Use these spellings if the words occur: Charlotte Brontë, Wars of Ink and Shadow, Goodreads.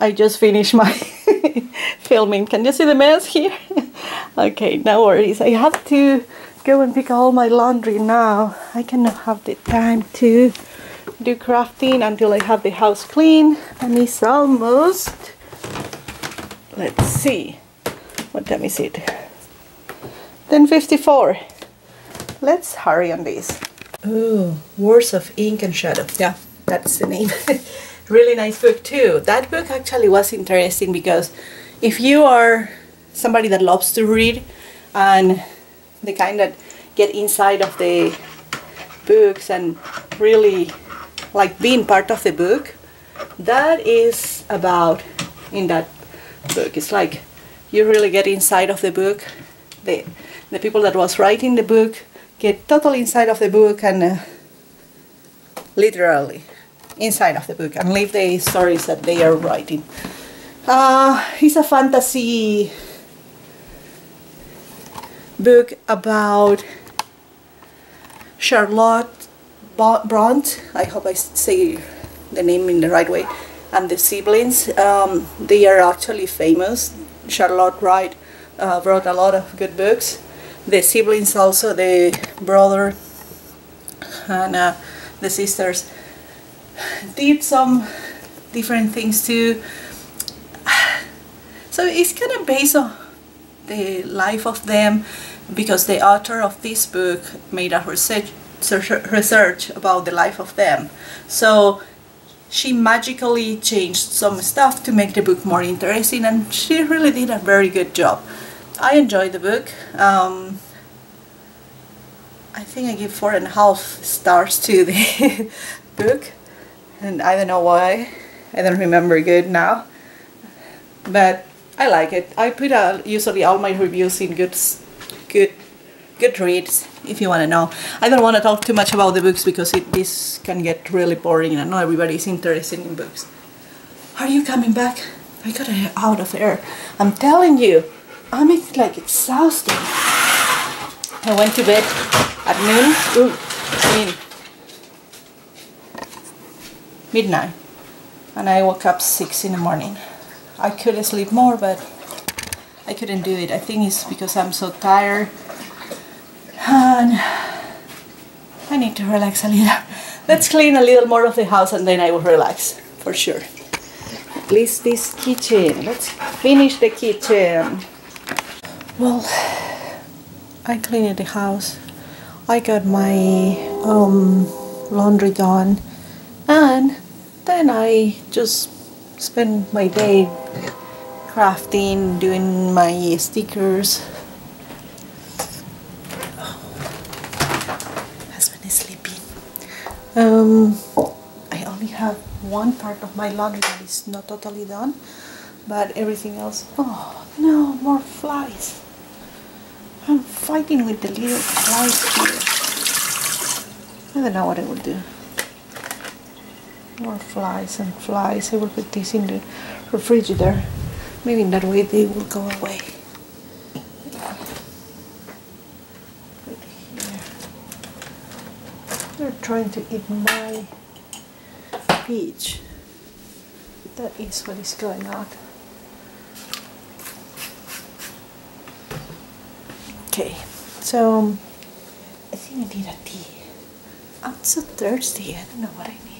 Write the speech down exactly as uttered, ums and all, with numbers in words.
I just finished my filming. Can you see the mess here? Okay, no worries. I have to go and pick all my laundry now. I cannot have the time to do crafting until I have the house clean, and it's almost, let's see, what time is it? ten fifty-four. Let's hurry on this. Oh, Wars of Ink and Shadow. Yeah, that's the name. Really nice book too. That book actually was interesting because if you are somebody that loves to read and the kind that get inside of the books and really like being part of the book, that is about in that book. It's like you really get inside of the book. The, the people that was writing the book get totally inside of the book and uh, literally inside of the book and live the stories that they are writing. Uh, it's a fantasy book about Charlotte Brontë. I hope I say the name in the right way. And the siblings, um, they are actually famous. Charlotte Wright uh, wrote a lot of good books. The siblings also, the brother and uh, the sisters, did some different things too. So it's kind of based on the life of them, because the author of this book made a research, research about the life of them. So she magically changed some stuff to make the book more interesting, and she really did a very good job. I enjoyed the book. Um, I think I give four and a half stars to the book, and I don't know why. I don't remember good now, but I like it. I put uh, usually all my reviews in good, good, Goodreads. If you want to know, I don't want to talk too much about the books because it, this can get really boring, and not everybody is interested in books. Are you coming back? I gotta get out of here. I'm telling you. I'm like exhausted. I went to bed at noon. Ooh, I mean midnight, and I woke up six in the morning. I could sleep more, but I couldn't do it. I think it's because I'm so tired, and I need to relax a little. Let's clean a little more of the house, and then I will relax for sure. At least this kitchen. Let's finish the kitchen. Well, I cleaned the house, I got my um, laundry done, and then I just spent my day crafting, doing my stickers. Oh, husband is sleeping. Um, I only have one part of my laundry that is not totally done, but everything else, oh no, more flies. I'm fighting with the little flies here. I don't know what I will do. More flies and flies. I will put this in the refrigerator. Maybe in that way they will go away. Put here. They're trying to eat my peach. That is what is going on. Okay, so I think I need a tea. I'm so thirsty, I don't know what I need.